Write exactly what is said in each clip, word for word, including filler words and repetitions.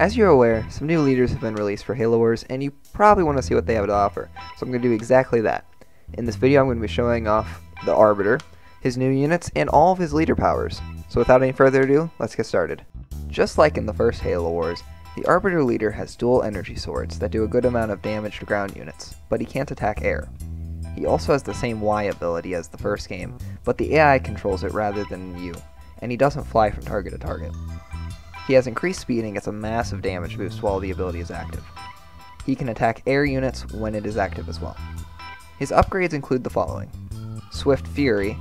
As you're aware, some new leaders have been released for Halo Wars, and you probably want to see what they have to offer, so I'm going to do exactly that. In this video, I'm going to be showing off the Arbiter, his new units, and all of his leader powers. So without any further ado, let's get started. Just like in the first Halo Wars, the Arbiter leader has dual energy swords that do a good amount of damage to ground units, but he can't attack air. He also has the same Y ability as the first game, but the A I controls it rather than you, and he doesn't fly from target to target. He has increased speed and gets a massive damage boost while the ability is active. He can attack air units when it is active as well. His upgrades include the following: Swift Fury,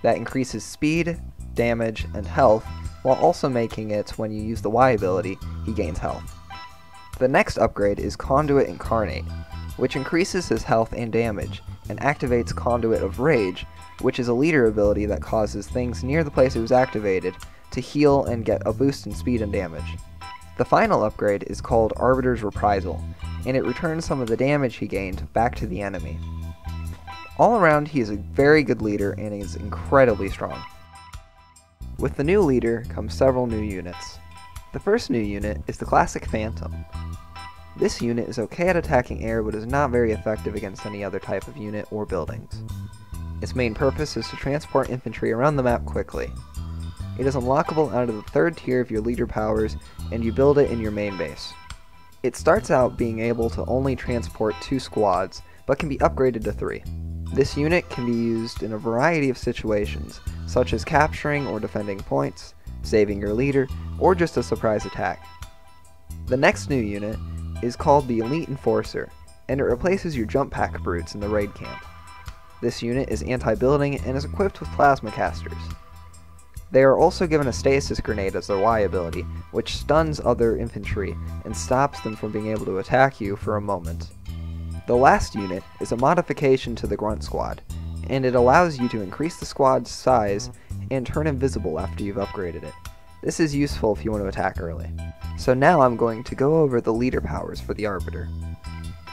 that increases speed, damage, and health, while also making it when you use the Y ability, he gains health. The next upgrade is Conduit Incarnate, which increases his health and damage, and activates Conduit of Rage, which is a leader ability that causes things near the place it was activated to heal and get a boost in speed and damage. The final upgrade is called Arbiter's Reprisal, and it returns some of the damage he gained back to the enemy. All around, he is a very good leader and is incredibly strong. With the new leader comes several new units. The first new unit is the classic Phantom. This unit is okay at attacking air, but is not very effective against any other type of unit or buildings. Its main purpose is to transport infantry around the map quickly. It is unlockable out of the third tier of your leader powers, and you build it in your main base. It starts out being able to only transport two squads, but can be upgraded to three. This unit can be used in a variety of situations, such as capturing or defending points, saving your leader, or just a surprise attack. The next new unit is called the Elite Enforcer, and it replaces your Jump Pack Brutes in the raid camp. This unit is anti-building and is equipped with plasma casters. They are also given a stasis grenade as their Y ability, which stuns other infantry and stops them from being able to attack you for a moment. The last unit is a modification to the Grunt Squad, and it allows you to increase the squad's size and turn invisible after you've upgraded it. This is useful if you want to attack early. So now I'm going to go over the leader powers for the Arbiter.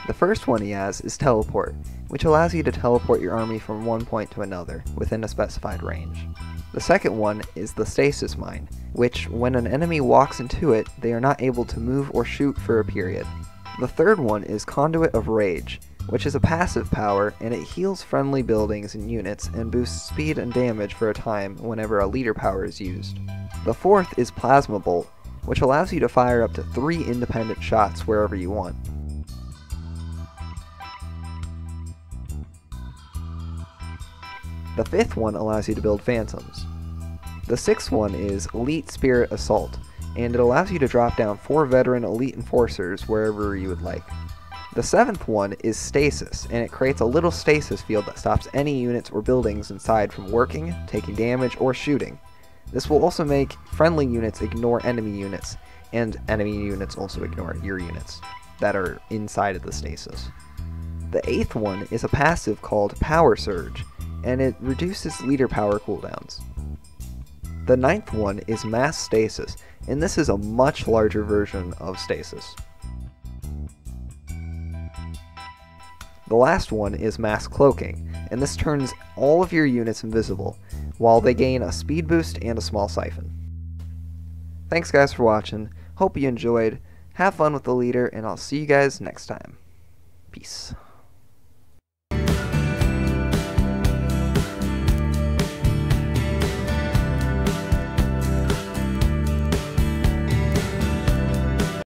The first one he has is Teleport, which allows you to teleport your army from one point to another within a specified range. The second one is the Stasis Mine, which when an enemy walks into it, they are not able to move or shoot for a period. The third one is Conduit of Rage, which is a passive power, and it heals friendly buildings and units and boosts speed and damage for a time whenever a leader power is used. The fourth is Plasma Bolt, which allows you to fire up to three independent shots wherever you want. The fifth one allows you to build Phantoms. The sixth one is Elite Spirit Assault, and it allows you to drop down four veteran Elite Enforcers wherever you would like. The seventh one is Stasis, and it creates a little stasis field that stops any units or buildings inside from working, taking damage, or shooting. This will also make friendly units ignore enemy units, and enemy units also ignore your units that are inside of the stasis. The eighth one is a passive called Power Surge, and it reduces leader power cooldowns. The ninth one is Mass Stasis, and this is a much larger version of stasis. The last one is Mass Cloaking, and this turns all of your units invisible, while they gain a speed boost and a small siphon. Thanks guys for watching, hope you enjoyed, have fun with the leader, and I'll see you guys next time. Peace.